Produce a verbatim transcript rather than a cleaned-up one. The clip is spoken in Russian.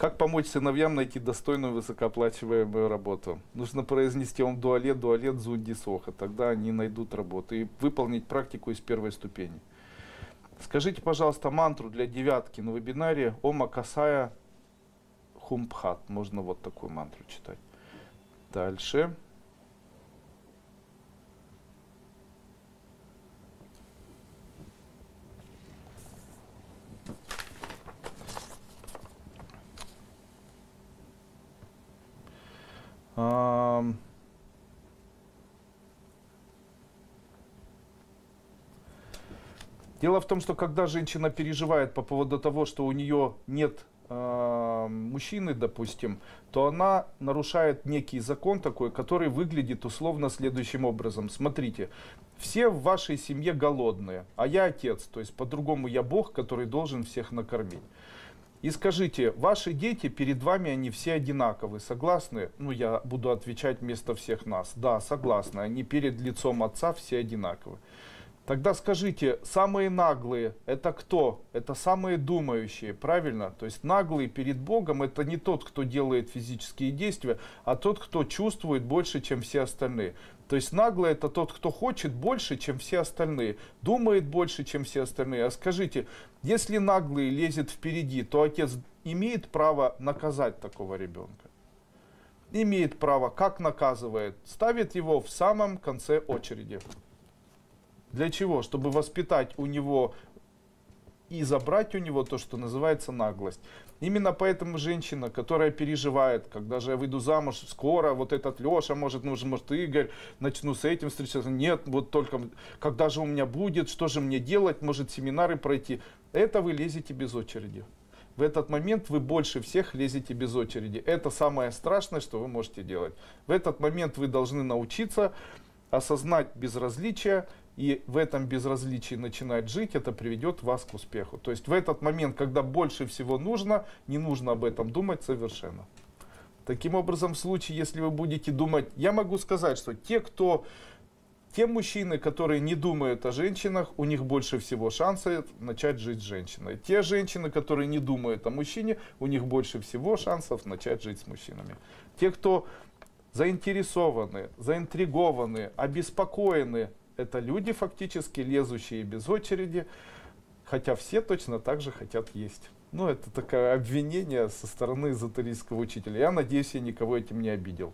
Как помочь сыновьям найти достойную высокооплачиваемую работу? Нужно произнести вам дуалет, дуалет, зунди, соха. Тогда они найдут работу и выполнить практику из первой ступени. Скажите, пожалуйста, мантру для девятки на вебинаре Ома Касая Хумпхат. Можно вот такую мантру читать. Дальше. Дело в том, что когда женщина переживает по поводу того, что у нее нет э, мужчины, допустим, то она нарушает некий закон такой, который выглядит условно следующим образом. Смотрите, все в вашей семье голодные, а я отец, то есть по-другому я Бог, который должен всех накормить. И скажите, ваши дети перед вами, они все одинаковы, согласны? Ну, я буду отвечать вместо всех нас. Да, согласны, они перед лицом отца все одинаковы. Тогда скажите, самые наглые – это кто? Это самые думающие, правильно? То есть наглые перед Богом – это не тот, кто делает физические действия, а тот, кто чувствует больше, чем все остальные. То есть наглый – это тот, кто хочет больше, чем все остальные, думает больше, чем все остальные. А скажите, если наглый лезет впереди, то отец имеет право наказать такого ребенка? Имеет право. Как наказывает? Ставит его в самом конце очереди. Для чего? Чтобы воспитать у него и забрать у него то, что называется наглость. Именно поэтому женщина, которая переживает, когда же я выйду замуж, скоро вот этот Леша, может, нужен, может, Игорь, начну с этим встречаться. Нет, вот только когда же у меня будет, что же мне делать, может, семинары пройти. Это вы лезете без очереди. В этот момент вы больше всех лезете без очереди. Это самое страшное, что вы можете делать. В этот момент вы должны научиться осознать безразличие, и в этом безразличии начинать жить, это приведет вас к успеху. То есть в этот момент, когда больше всего нужно, не нужно об этом думать совершенно. Таким образом, в случае, если вы будете думать, я могу сказать, что те, кто, те мужчины, которые не думают о женщинах, у них больше всего шансов начать жить с женщиной. Те женщины, которые не думают о мужчине, у них больше всего шансов начать жить с мужчинами. Те, кто заинтересованы, заинтригованы, обеспокоены, это люди, фактически лезущие без очереди, хотя все точно так же хотят есть. Ну, это такое обвинение со стороны эзотерического учителя. Я надеюсь, я никого этим не обидел.